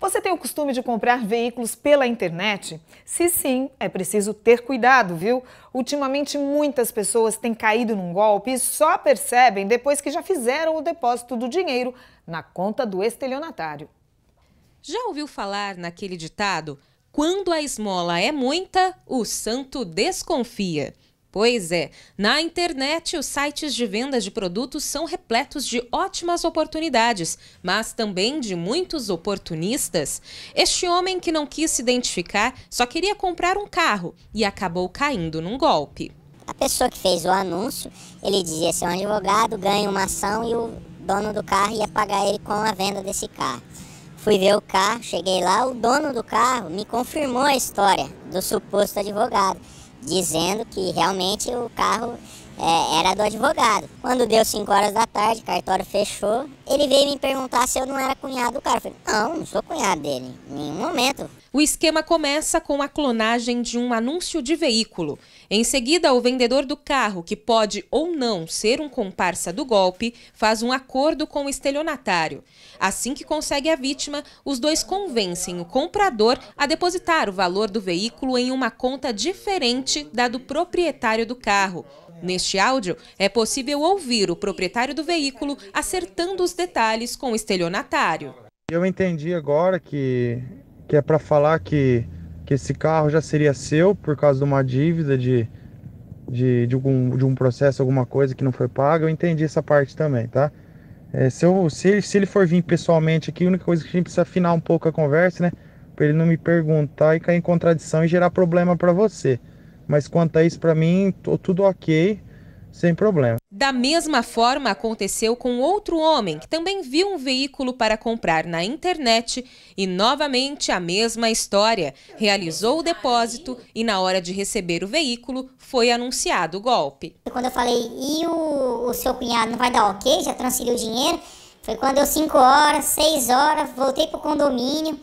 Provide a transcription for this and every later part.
Você tem o costume de comprar veículos pela internet? Se sim, é preciso ter cuidado, viu? Ultimamente muitas pessoas têm caído num golpe e só percebem depois que já fizeram o depósito do dinheiro na conta do estelionatário. Já ouviu falar naquele ditado? Quando a esmola é muita, o santo desconfia. Pois é, na internet os sites de vendas de produtos são repletos de ótimas oportunidades, mas também de muitos oportunistas. Este homem que não quis se identificar só queria comprar um carro e acabou caindo num golpe. A pessoa que fez o anúncio, ele dizia ser um advogado, ganha uma ação e o dono do carro ia pagar ele com a venda desse carro. Fui ver o carro, cheguei lá, o dono do carro me confirmou a história do suposto advogado, dizendo que realmente o carro era do advogado. Quando deu 5 horas da tarde, o cartório fechou, ele veio me perguntar se eu não era cunhado do cara. Eu falei, não sou cunhado dele, em nenhum momento. O esquema começa com a clonagem de um anúncio de veículo. Em seguida, o vendedor do carro, que pode ou não ser um comparsa do golpe, faz um acordo com o estelionatário. Assim que consegue a vítima, os dois convencem o comprador a depositar o valor do veículo em uma conta diferente da do proprietário do carro. Neste áudio, é possível ouvir o proprietário do veículo acertando os detalhes com o estelionatário. Eu entendi agora que é para falar que esse carro já seria seu por causa de uma dívida, de um processo, alguma coisa que não foi paga. Eu entendi essa parte também, tá? Se ele for vir pessoalmente aqui, a única coisa que a gente precisa afinar um pouco a conversa, né? Para ele não me perguntar e cair em contradição e gerar problema para você. Mas quanto a isso, para mim, tudo ok, sem problema. Da mesma forma, aconteceu com outro homem que também viu um veículo para comprar na internet e novamente a mesma história. Realizou o depósito e na hora de receber o veículo foi anunciado o golpe. Quando eu falei, e o seu cunhado não vai dar ok, já transferiu o dinheiro? Foi quando deu 5 horas, 6 horas, voltei para o condomínio,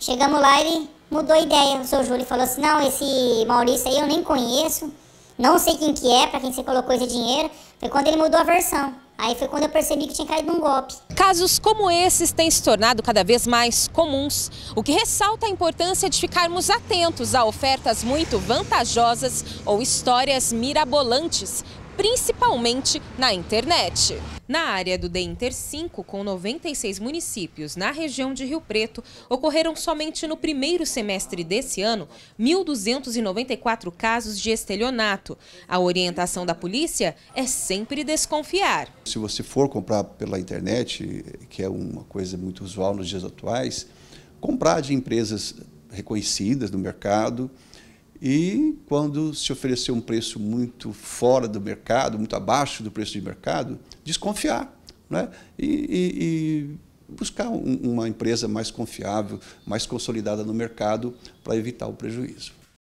chegamos lá e mudou a ideia. O seu Júlio falou assim, não, esse Maurício aí eu nem conheço, não sei quem que é, para quem você colocou esse dinheiro. Foi quando ele mudou a versão. Aí foi quando eu percebi que tinha caído num golpe. Casos como esses têm se tornado cada vez mais comuns, o que ressalta a importância de ficarmos atentos a ofertas muito vantajosas ou histórias mirabolantes, principalmente na internet. Na área do DEINTER 5, com 96 municípios na região de Rio Preto, ocorreram somente no primeiro semestre desse ano 1.294 casos de estelionato. A orientação da polícia é sempre desconfiar. Se você for comprar pela internet, que é uma coisa muito usual nos dias atuais, comprar de empresas reconhecidas no mercado. E quando se oferecer um preço muito fora do mercado, muito abaixo do preço de mercado, desconfiar, né? E buscar uma empresa mais confiável, mais consolidada no mercado para evitar o prejuízo.